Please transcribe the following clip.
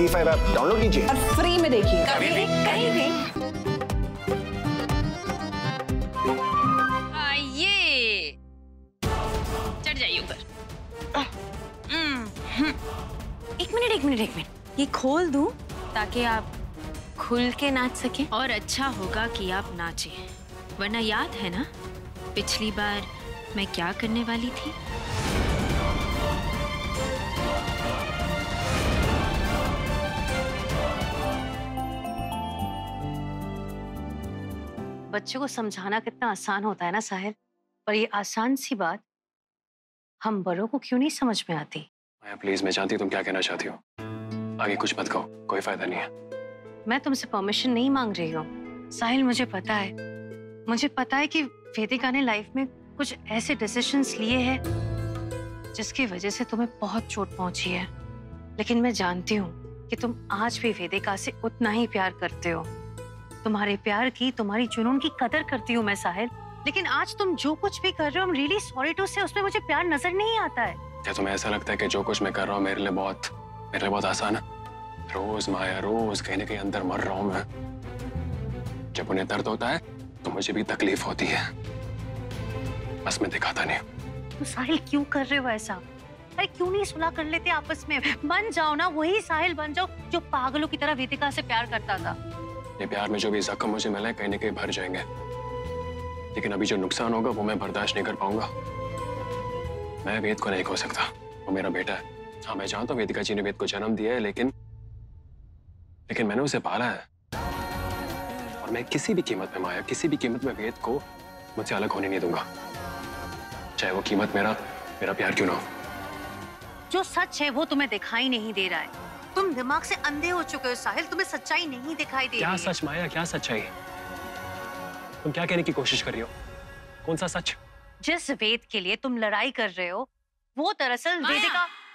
C5 app download कीजिए और free में देखिए कभी भी कहीं भी। ये चढ़ जाइए ऊपर। एक मिनट ये खोल दूं ताकि आप खुल के नाच सकें। और अच्छा होगा कि आप नाचें, वरना याद है ना पिछली बार मैं क्या करने वाली थी? बच्चों को समझाना कितना आसान होता है ना साहिल, पर ये आसान सी बात हम बड़ों को क्यों नहीं समझ में आती। माया प्लीज, मैं जानती हूँ तुम क्या कहना चाहती हो, आगे कुछ मत कहो, कोई फायदा नहीं है। मैं तुमसे परमिशन नहीं मांग रही हूँ साहिल, मुझे पता है कि वेदिका ने लाइफ में कुछ ऐसे डिसीजंस लिए हैं जिसकी वजह से तुम्हें बहुत चोट पहुंची है, लेकिन मैं जानती हूँ कि तुम आज भी वेदिका से उतना ही प्यार करते हो। तुम्हारे प्यार की, तुम्हारी जुनून की कदर करती हूँ मैं साहिल, लेकिन आज तुम जो कुछ भी कर रहे हो, I'm really sorry to say, उसमें मुझे प्यार नजर नहीं आता है। क्या तुम्हें ऐसा लगता है कि जो कुछ मैं कर रहा हूँ मेरे लिए बहुत आसान है? रोज माया, रोज कहीं ना कहीं अंदर मर रहा हूँ मैं। जब उन्हें दर्द होता है तो मुझे भी तकलीफ होती है, बस मैं दिखाता नहीं। तो साहिल क्यों कर रहे हो ऐसा? अरे क्यों नहीं सुलह कर लेते आपस में? बन जाओ ना, वही साहिल बन जाओ जो पागलों की तरह वेदिका से प्यार करता था। ये प्यार में जो भी जख्म मुझे मिले कहीं ना कहीं भर जाएंगे, लेकिन अभी जो नुकसान होगा वो मैं बर्दाश्त नहीं कर पाऊंगा। मैं वेद को नहीं खो सकता, वो मेरा बेटा है। हाँ मैं जानता हूँ वेदिका जी ने वेद को जन्म दिया है, लेकिन मैंने उसे पाला है, और मैं किसी भी कीमत में माया, किसी भी कीमत में वेद को मुझसे अलग होने नहीं दूंगा, चाहे वो कीमत मेरा प्यार क्यों ना हो। जो सच है वो तुम्हें दिखाई नहीं दे रहा है, तुम दिमाग से अंधे हो चुके हो साहिल, तुम्हें सच्चाई नहीं दिखाई दे रही। क्या सच माया, क्या सच्चाई? तुम क्या कहने की कोशिश कर रही हो? कौन सा सच? जिस वेद के लिए तुम लड़ाई कर रहे हो वो दरअसल वेदिका